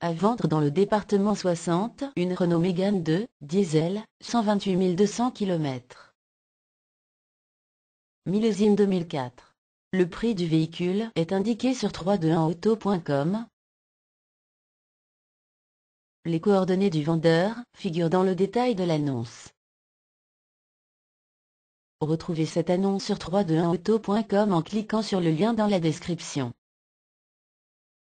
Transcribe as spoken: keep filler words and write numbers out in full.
À vendre dans le département soixante, une Renault Mégane deux, diesel, cent vingt-huit mille deux cents kilomètres. Millésime deux mille quatre. Le prix du véhicule est indiqué sur trois cent vingt et un auto point com. Les coordonnées du vendeur figurent dans le détail de l'annonce. Retrouvez cette annonce sur trois cent vingt et un auto point com en cliquant sur le lien dans la description.